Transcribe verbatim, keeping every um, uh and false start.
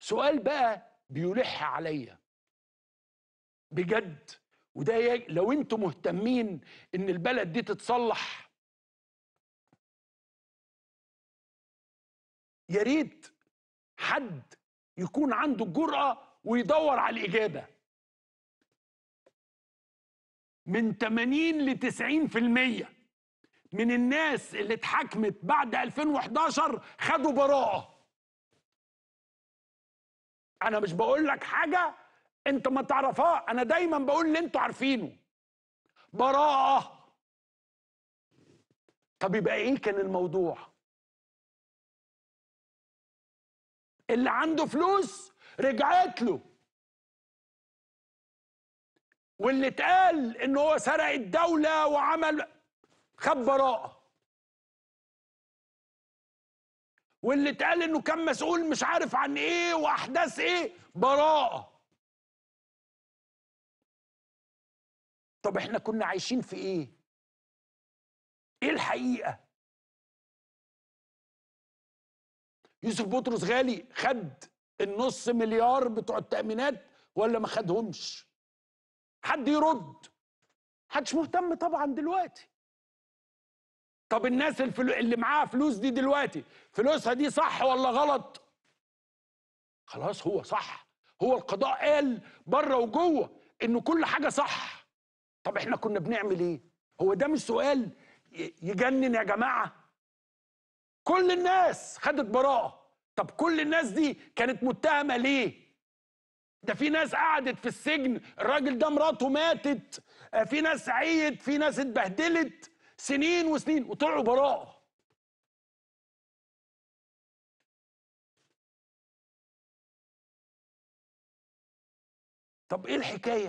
سؤال بقى بيلح عليا بجد، وده لو انتم مهتمين ان البلد دي تتصلح يا ريت حد يكون عنده الجرأة ويدور على الإجابة. من ثمانين ل تسعين بالمية من الناس اللي اتحكمت بعد ألفين وحداشر خدوا براءة. أنا مش بقول لك حاجة أنت ما تعرفها، أنا دايما بقول اللي أنتوا عارفينه. براءة. طب يبقى إيه كان الموضوع؟ اللي عنده فلوس رجعت له، واللي اتقال ان هو سرق الدولة وعمل خد براءة، واللي اتقال انه كان مسؤول مش عارف عن ايه واحداث ايه براءة. طب احنا كنا عايشين في ايه؟ ايه الحقيقة؟ يوسف بطرس غالي خد النص مليار بتوع التأمينات ولا ما خدهمش؟ حد يرد. محدش مهتم طبعا دلوقتي. طب الناس اللي معاها فلوس دي دلوقتي فلوسها دي صح ولا غلط؟ خلاص هو صح، هو القضاء قال بره وجوه انه كل حاجه صح. طب احنا كنا بنعمل ايه؟ هو ده مش سؤال يجنن يا جماعه؟ كل الناس خدت براءة. طب كل الناس دي كانت متهمة ليه؟ ده في ناس قعدت في السجن، الراجل ده مراته ماتت، في ناس عيت، في ناس اتبهدلت سنين وسنين وطلعوا براءة. طب ايه الحكاية؟